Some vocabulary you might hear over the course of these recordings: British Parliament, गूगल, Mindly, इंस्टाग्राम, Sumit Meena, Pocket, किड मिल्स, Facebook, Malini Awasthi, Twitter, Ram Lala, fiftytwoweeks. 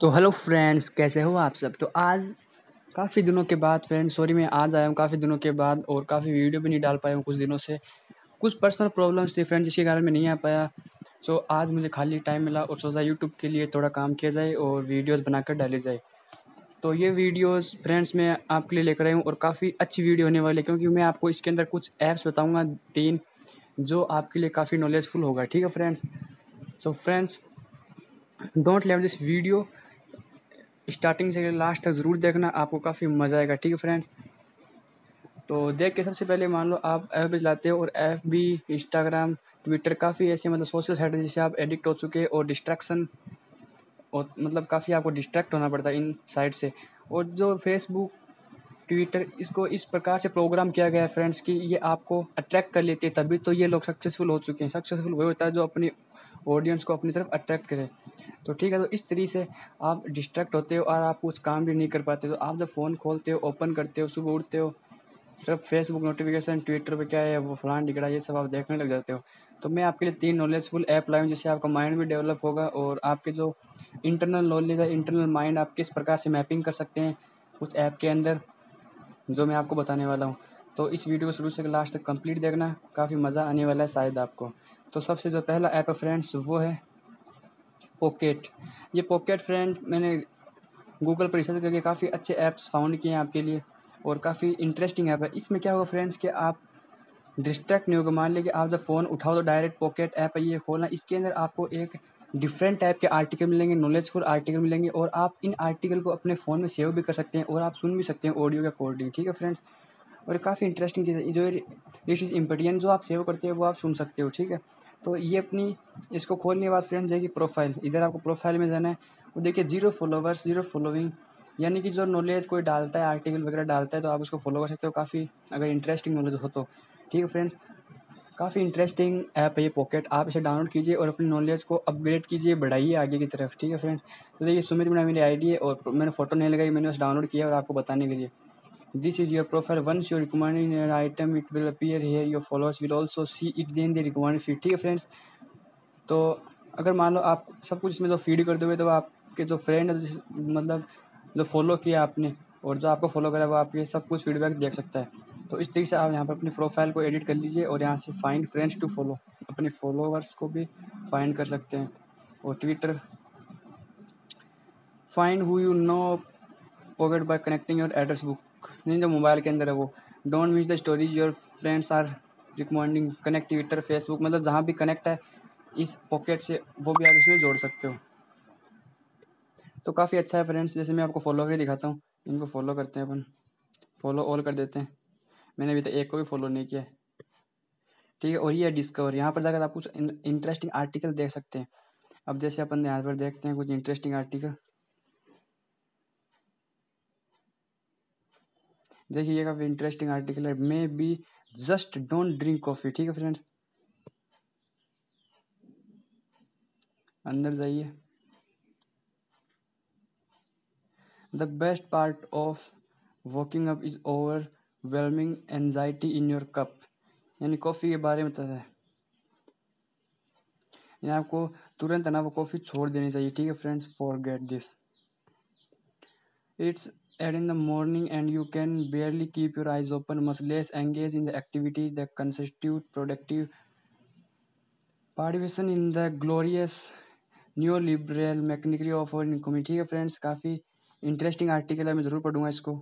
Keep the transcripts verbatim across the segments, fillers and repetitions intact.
तो hello friends, कैसे हो आप सब। तो आज काफ़ी दिनों के बाद फ्रेंड्स, सॉरी मैं आज आया हूँ काफ़ी दिनों के बाद, और काफ़ी वीडियो भी नहीं डाल पाया हूँ कुछ दिनों से। कुछ पर्सनल प्रॉब्लम्स थी फ्रेंड्स, जिसके कारण मैं नहीं आ पाया। सो so, आज मुझे खाली टाइम मिला और सोचा यूट्यूब के लिए थोड़ा काम किया जाए और वीडियोज़ बनाकर डाली जाए। तो ये वीडियोस फ्रेंड्स मैं आपके लिए लेकर आया हूँ और काफ़ी अच्छी वीडियो होने वाली है, क्योंकि मैं आपको इसके अंदर कुछ ऐप्स बताऊँगा तीन, जो आपके लिए काफ़ी नॉलेजफुल होगा। ठीक है friends. So friends, don't leave this video, starting से लास्ट तक ज़रूर देखना, आपको काफ़ी मज़ा आएगा। ठीक है फ्रेंड्स। तो देख के सबसे पहले मान लो आप एफ बी चलाते हो, और एफ बी, इंस्टाग्राम, ट्विटर, काफ़ी ऐसे मतलब सोशल साइट है जिससे आप एडिक्ट हो चुके हैं, और डिस्ट्रैक्शन और मतलब काफ़ी आपको डिस्ट्रैक्ट होना पड़ता है इन साइट से। और जो फेसबुक, ट्विटर, इसको इस प्रकार से प्रोग्राम किया गया है फ्रेंड्स कि ये आपको अट्रैक्ट कर लेते हैं, तभी तो ये लोग सक्सेसफुल हो चुके हैं। सक्सेसफुल वही होता है जो अपनी ऑडियंस को अपनी तरफ अट्रैक्ट करे। तो ठीक है, तो इस तरीके से आप डिस्ट्रैक्ट होते हो और आप कुछ काम भी नहीं कर पाते। तो आप जब फ़ोन खोलते हो, ओपन करते हो, सुबह उठते हो, सिर्फ फेसबुक नोटिफिकेशन, ट्विटर पे क्या है वो फलान डिगड़ा, ये सब आप देखने लग जाते हो। तो मैं आपके लिए तीन नॉलेजफुल ऐप लाया हूँ, जिससे आपका माइंड भी डेवलप होगा और आपके जो इंटरनल नॉलेज है, इंटरनल माइंड, आप किस प्रकार से मैपिंग कर सकते हैं उस ऐप के अंदर, जो मैं आपको बताने वाला हूँ। तो इस वीडियो को शुरू से लास्ट तक कंप्लीट देखना, काफ़ी मज़ा आने वाला है शायद आपको। तो सबसे जो पहला ऐप है फ्रेंड्स, वो है पॉकेट। ये पॉकेट फ्रेंड्स मैंने गूगल पर रिसर्च करके काफ़ी अच्छे ऐप्स फाउंड किए हैं आपके लिए, और काफ़ी इंटरेस्टिंग ऐप है। इसमें क्या होगा फ्रेंड्स कि आप डिस्ट्रैक्ट नहीं होगा। मान लीजिए आप जब फ़ोन उठाओ तो डायरेक्ट पॉकेट ऐप है ये खोलना। इसके अंदर आपको एक डिफरेंट टाइप के आर्टिकल मिलेंगे, नॉलेजफुल आर्टिकल मिलेंगे, और आप इन आर्टिकल को अपने फ़ोन में सेव भी कर सकते हैं और आप सुन भी सकते हैं ऑडियो के अकॉर्डिंग। ठीक है फ्रेंड्स। और काफ़ी इंटरेस्टिंग चीज़ है, जो दिस इज़ इम्पोर्टेंट, जो आप सेव करते हो वो आप सुन सकते हो। ठीक है। तो ये अपनी इसको खोलने के बाद फ्रेंड्स देखिए प्रोफाइल, इधर आपको प्रोफाइल में जाना है। और देखिए जीरो फॉलोवर्स, जीरो फॉलोइंग, यानी कि जो नॉलेज कोई डालता है, आर्टिकल वगैरह डालता है, तो आप उसको फॉलो कर सकते हो, काफ़ी अगर इंटरेस्टिंग नॉलेज हो तो। ठीक है फ्रेंड्स, काफ़ी इंटरेस्टिंग ऐप है ये पॉकेट। आप इसे डाउनलोड कीजिए और अपनी नॉलेज को अपग्रेड कीजिए, बढ़ाइए आगे की तरफ। ठीक है फ्रेंड्स। तो देखिए सुमित मीणा मेरी आईडी है और मैंने फ़ोटो नहीं लगाई, मैंने बस डाउनलोड किया और आपको बताने के लिए। This is your profile, once your recommended an item it will appear here, your followers will also see it then they recommend feed. ठीक है फ्रेंड्स। तो अगर मान लो आप सब कुछ इसमें जो फीड कर दोगे, तो आपके जो फ्रेंड है, मतलब जो फॉलो किया आपने और जो आपको फॉलो करा, वो आपके सब कुछ फीडबैक देख सकता है। तो इस तरीके से आप यहाँ पर अपनी प्रोफाइल को एडिट कर लीजिए, और यहाँ से फाइंड फ्रेंड्स टू फॉलो, अपने फॉलोवर्स को भी फाइंड कर सकते हैं। और Twitter, find who you know Pocket by connecting your address book, नहीं जो मोबाइल के अंदर है वो। Don't miss the stories your friends are recommending, connect Twitter, Facebook, मतलब जहाँ भी कनेक्ट है इस पॉकेट से, वो भी आप इसमें जोड़ सकते हो। तो काफ़ी अच्छा है फ्रेंड्स। जैसे मैं आपको फॉलो करके दिखाता हूँ, इनको फॉलो करते हैं अपन, फॉलो ऑल कर देते हैं। मैंने अभी तक एक को भी फॉलो नहीं किया है। ठीक है। और ये डिस्कवर, यहाँ पर जाकर आप कुछ इंटरेस्टिंग आर्टिकल देख सकते हैं। अब जैसे अपन यहाँ पर देखते हैं कुछ इंटरेस्टिंग आर्टिकल, देखिए ये काफ़ी इंटरेस्टिंग आर्टिकल है। Maybe just don't drink coffee. ठीक है फ्रेंड्स, अंदर जाइए। The best part of waking up is overwhelming anxiety in your cup, यानी कॉफ़ी के बारे में बताता है, यानी आपको तुरंत है ना वो कॉफ़ी छोड़ देनी चाहिए। ठीक है friends. Forget this, it's eight in the morning and you can barely keep your eyes open, much less engage in the activities that constitute productive participation in the glorious new liberal machinery of our economy. ठीक है friends, काफ़ी interesting article है, मैं ज़रूर पढ़ूंगा इसको,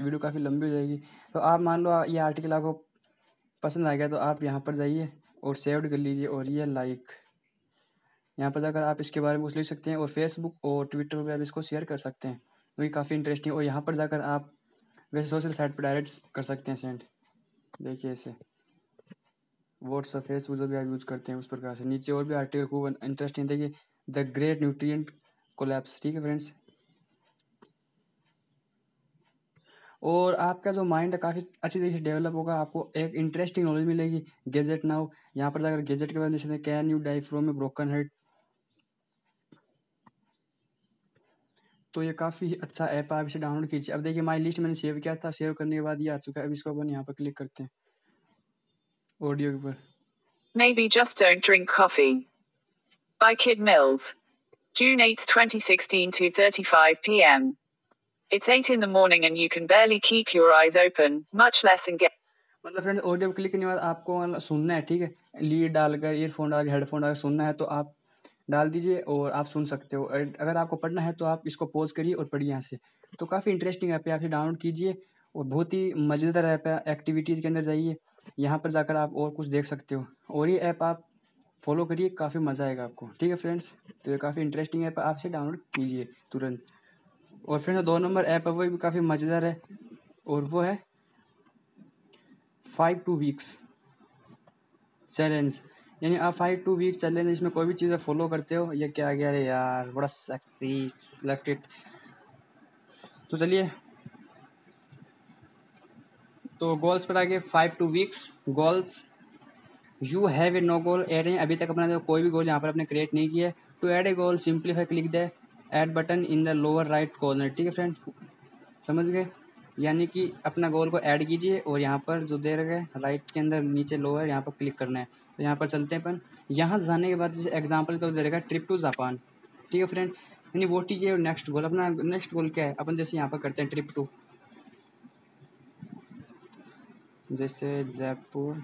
video काफ़ी लंबी हो जाएगी। तो आप मान लो ये आर्टिकल आपको पसंद आ गया, तो आप यहाँ पर जाइए और सेव्ड कर लीजिए, और ये लाइक, यहाँ पर जाकर आप इसके बारे में कुछ लिख सकते हैं, और फेसबुक और ट्विटर पर आप इसको शेयर कर सकते हैं, वो काफ़ी इंटरेस्टिंग। और यहाँ पर जाकर आप वैसे सोशल साइट पर डायरेक्ट कर सकते हैं सेंड, देखिए ऐसे व्हाट्सअप, फेसबुक जो भी आप यूज़ करते हैं उस प्रकार से। नीचे और भी आर्टिकल खूब इंटरेस्टिंग, देखिए द ग्रेट न्यूट्रिएंट कोलैप्स। ठीक है फ्रेंड्स। और आपका जो माइंड है काफ़ी अच्छी तरीके से डेवलप होगा, आपको एक इंटरेस्टिंग नॉलेज मिलेगी। गैजेट नाउ, यहाँ पर जाकर गैजेट के बारे में देखते हैं। Can you die from a broken head, तो ये काफ़ी अच्छा ऐप है, आप इसे डाउनलोड कीजिए। अब देखिए माय लिस्ट मैंने सेव किया था, सेव करने के बाद ये आ चुका है। अब इसको अपन यहाँ पर क्लिक करते हैं ऑडियो के ऊपर। Maybe just don't drink coffee by किड मिल्स, June eighth, twenty sixteen, two thirty-five p m It's eight in the morning and you can barely keep your eyes open, much less engage. मतलब friends audio click करने के बाद आपको सुनना है, ठीक है, lead डालकर, ईयरफोन डालकर, हेडफोन डालकर सुनना है तो आप डाल दीजिए और आप सुन सकते हो। अगर आपको पढ़ना है तो आप इसको पॉज करिए और पढ़िए यहाँ से। तो काफ़ी इंटरेस्टिंग ऐप है, आप इसे डाउनलोड कीजिए और बहुत ही मज़ेदार ऐप है। एक्टिविटीज़ के अंदर जाइए, यहाँ पर जाकर आप और कुछ देख सकते हो और ये ऐप आप फॉलो करिए, काफ़ी मज़ा आएगा आपको। ठीक है फ्रेंड्स, तो ये काफ़ी इंटरेस्टिंग ऐप है, आप इसे डाउनलोड कीजिए तुरंत। और फ्रेंड्स दो नंबर ऐप है वो भी काफ़ी मज़ेदार है और वो है बावन वीक्स चैलेंज, यानी आप बावन वीक चैलेंज इसमें कोई भी चीज़ें फॉलो करते हो। ये क्या आ गया रे यार, बड़ा सेक्सी लेफ्ट इट। तो चलिए, तो गोल्स पर आ गए बावन weeks goals. You have a no goal add, अभी तक अपना कोई भी गोल यहाँ पर आपने क्रिएट नहीं किया है। To add a goal simplify click the add button in the lower right corner. ठीक है फ्रेंड, समझ गए, यानी कि अपना गोल को ऐड कीजिए और यहाँ पर जो दे रहे हैं राइट के अंदर नीचे लोअर, यहाँ पर क्लिक करना है। तो यहाँ पर चलते हैं अपन। यहाँ जाने के बाद जैसे एग्जाम्पल तो दे रहेगा ट्रिप टू जापान। ठीक है फ्रेंड, यानी वो कीजिए और नेक्स्ट गोल, अपना नेक्स्ट गोल क्या है, अपन जैसे यहाँ पर करते हैं ट्रिप टू, जैसे Jaipur.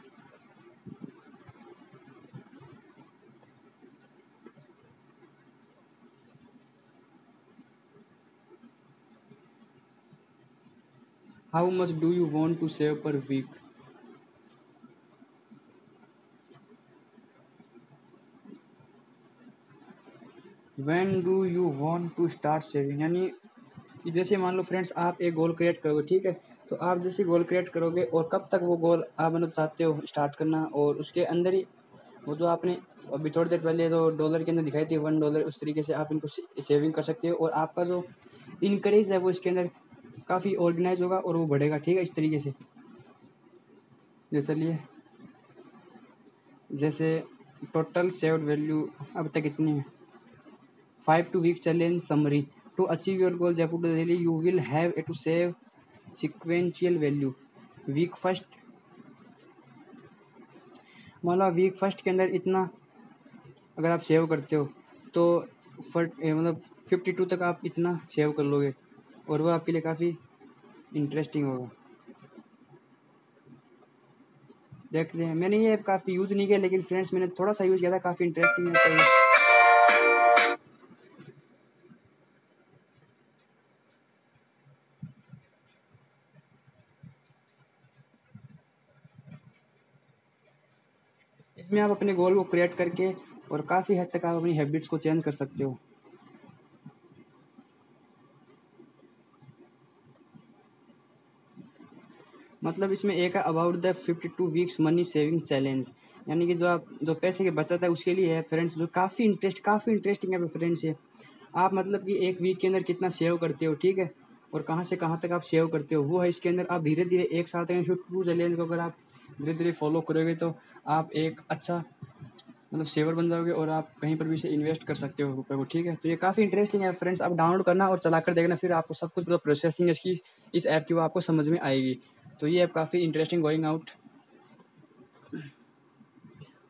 How much do you want to save per week. When do you want to start saving, यानी जैसे मान लो फ्रेंड्स आप एक गोल क्रिएट करोगे, ठीक है, तो आप जैसे गोल क्रिएट करोगे और कब तक वो गोल आप मतलब चाहते हो स्टार्ट करना, और उसके अंदर ही वो जो आपने अभी थोड़ी देर पहले जो डॉलर के अंदर दिखाई थी वन डॉलर उस तरीके से आप इनको सेविंग कर सकते हो और आपका जो इनकरेज है वो इसके अंदर काफ़ी ऑर्गेनाइज होगा और वो बढ़ेगा। ठीक है, इस तरीके से। जैसे चलिए, जैसे टोटल सेव्ड वैल्यू अब तक इतनी है। बावन week challenge summary. To achieve your goal Jaipur to Delhi you will have a to save sequential value week first. मतलब वीक फर्स्ट के अंदर इतना अगर आप सेव करते हो तो फट मतलब फिफ्टी टू तक आप इतना सेव कर लोगे और वह आपके लिए काफ़ी इंटरेस्टिंग होगा। देख लें, मैंने ये ऐप काफ़ी यूज़ नहीं किया लेकिन फ्रेंड्स मैंने थोड़ा सा यूज़ किया था, काफ़ी इंटरेस्टिंग है। इसमें आप अपने गोल को क्रिएट करके और काफ़ी हद तक आप अपनी हैबिट्स को चेंज कर सकते हो। मतलब इसमें एक है अबाउट द बावन वीक्स मनी सेविंग चैलेंज, यानी कि जो आप जो पैसे की बचत है उसके लिए है फ्रेंड्स, जो काफ़ी इंटरेस्ट काफ़ी इंटरेस्टिंग है फ्रेंड्स। ये आप मतलब कि एक वीक के अंदर कितना सेव करते हो, ठीक है, और कहां से कहां तक आप सेव करते हो वो है इसके अंदर। आप धीरे धीरे एक साल तक बावन चैलेंज को अगर आप धीरे धीरे फॉलो करोगे तो आप एक अच्छा मतलब सेवर बन जाओगे और आप कहीं पर भी इसे इन्वेस्ट कर सकते हो रुपये को। ठीक है, तो ये काफ़ी इंटरेस्टिंग है फ्रेंड्स, आप डाउनलोड करना और चला कर देखना, फिर आपको सब कुछ मतलब प्रोसेसिंग इसकी इस ऐप की वो आपको समझ में आएगी। तो ये ऐप काफ़ी इंटरेस्टिंग गोइंग आउट।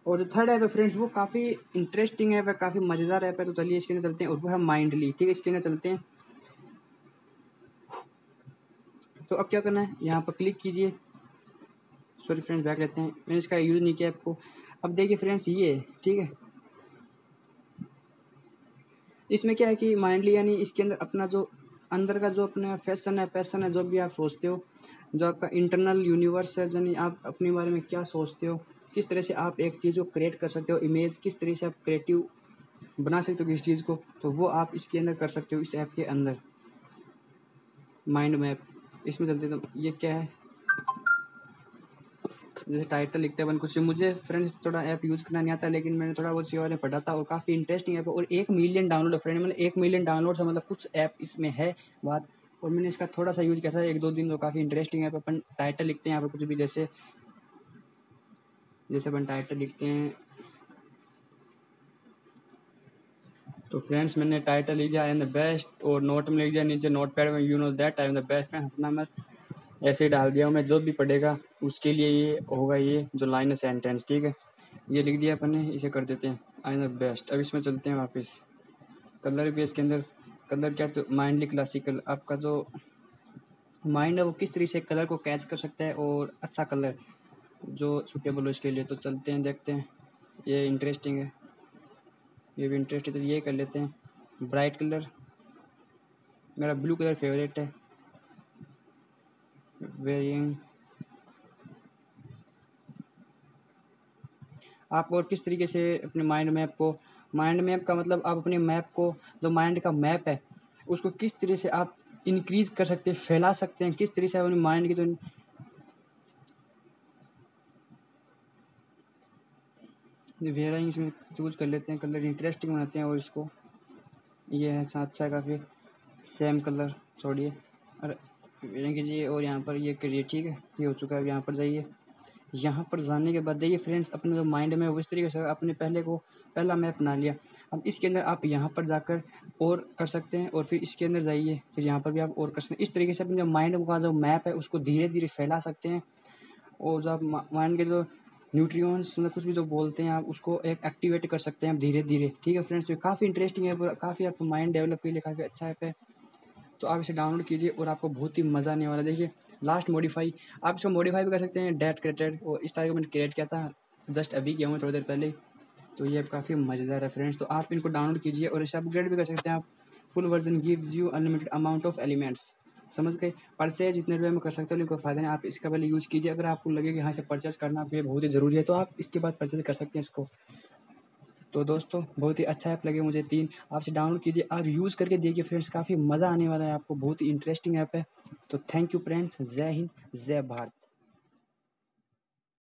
और जो थर्ड ऐप है फ्रेंड्स वो काफ़ी इंटरेस्टिंग है, वह काफ़ी मज़ेदार ऐप है, तो चलिए इसके अंदर चलते हैं और वो है माइंडली। ठीक है, इसके अंदर चलते हैं। तो अब क्या करना है, यहाँ पर क्लिक कीजिए। सॉरी फ्रेंड्स, बैक लेते हैं, मैंने इसका यूज़ नहीं किया ऐप को। अब देखिए फ्रेंड्स ये, ठीक है, इसमें क्या है कि माइंडली यानी इसके अंदर अपना जो अंदर का जो अपना फैशन है पैशन है जो भी आप सोचते हो, जो आपका इंटरनल यूनिवर्स है, यानी आप अपने बारे में क्या सोचते हो, किस तरह से आप एक चीज़ को क्रिएट कर सकते हो, इमेज किस तरह से आप क्रिएटिव बना सकते हो किस चीज़ को, तो वो आप इसके अंदर कर सकते हो, इस ऐप के अंदर माइंड मैप। इसमें चलते तो ये क्या है, जैसे टाइटल लिखते हैं अपन कुछ। मुझे फ्रेंड्स थोड़ा ऐप यूज़ करना नहीं आता लेकिन मैंने थोड़ा बहुत सेवा में पढ़ा था और काफ़ी इंटरेस्टिंग ऐप है और एक मिलियन डाउनलोड फ्रेंड, मतलब एक मिलियन डाउनलोड मतलब कुछ ऐप इसमें है बात। और मैंने इसका थोड़ा सा यूज़ किया था एक दो दिन, तो काफ़ी इंटरेस्टिंग ऐप। अपन टाइटल लिखते हैं यहाँ पर कुछ भी, जैसे जैसे अपन टाइटल लिखते हैं। तो फ्रेंड्स मैंने टाइटल लिख दिया आई एम द बेस्ट और नोट में लिख दिया, नीचे नोट पैड में you know that I am the best, हंसना मत ऐसे डाल दिया हूँ मैं, जो भी पढ़ेगा उसके लिए ये होगा, ये जो लाइन है सेंटेंस। ठीक है, ये लिख दिया अपन ने, इसे कर देते हैं आई एम द बेस्ट। अब इसमें चलते हैं वापस, कलर बेस के अंदर कलर कैच माइंडली क्लासिकल, आपका जो माइंड है वो किस तरीके से कलर को कैच कर सकता है और अच्छा कलर जो सूटेबल हो इसके लिए। तो चलते हैं देखते हैं, ये इंटरेस्टिंग है, ये भी इंटरेस्ट है, तो ये कर लेते हैं। ब्राइट कलर, मेरा ब्लू कलर फेवरेट है। वेरियंग आप और किस तरीके से अपने माइंड मैप को, माइंड मैप का मतलब आप अपने मैप को, जो माइंड का मैप है उसको किस तरीके से आप इंक्रीज कर सकते हैं, फैला सकते हैं, किस तरीके से अपने माइंड की जो वेरियंग इसमें चूज कर लेते हैं कलर, इंटरेस्टिंग बनाते हैं। और इसको ये है अच्छा है काफ़ी, सेम कलर छोड़िए और वेरियंग कीजिए और यहाँ पर ये करिए। ठीक है, ये हो चुका है। यहाँ पर जाइए, यहाँ पर जाने के बाद देखिए फ्रेंड्स अपने जो माइंड में वो इस तरीके से अपने पहले को पहला मैप बना लिया। अब इसके अंदर आप यहाँ पर जाकर और कर सकते हैं और फिर इसके अंदर जाइए, फिर यहाँ पर भी आप और कर सकते हैं। इस तरीके से अपने जो माइंड का जो मैप है उसको धीरे धीरे फैला सकते हैं और जो आप माइंड के जो न्यूट्रिएंट्स मतलब कुछ भी जो बोलते हैं आप उसको एक एक्टिवेट कर सकते हैं आप धीरे धीरे। ठीक है फ्रेंड्स, तो काफ़ी इंटरेस्टिंग है, काफ़ी आपको माइंड डेवलप के लिए काफ़ी अच्छा ऐप है। तो आप इसे डाउनलोड कीजिए और आपको बहुत ही मज़ा आने वाला है। देखिए लास्ट मॉडिफाई, आप इसको मॉडिफाई भी कर सकते हैं। डेट क्रिएटेड, और इस तारीख को मैंने क्रिएट किया था, जस्ट अभी किया हूँ थोड़ी देर पहले। तो ये ऐप काफ़ी मज़ेदार है फ्रेंड्स, तो आप इनको डाउनलोड कीजिए और इसे अपग्रेड भी कर सकते हैं आप। Full version gives you unlimited amount of elements, समझ के परचेज जितने रुपये में कर सकते हो उनको फ़ायदा नहीं। आप इसका पहले यूज़ कीजिए, अगर आपको लगे कि हाँ इसे परचेज करना आपके लिए बहुत ही ज़रूरी है तो आप इसके बाद परचेज कर सकते हैं इसको। तो दोस्तों बहुत ही अच्छा ऐप लगे मुझे तीन, आपसे डाउनलोड कीजिए और यूज़ करके देखिए फ्रेंड्स, काफ़ी मज़ा आने वाला है आपको, बहुत ही इंटरेस्टिंग ऐप है। तो थैंक यू फ्रेंड्स, जय हिंद जय भारत।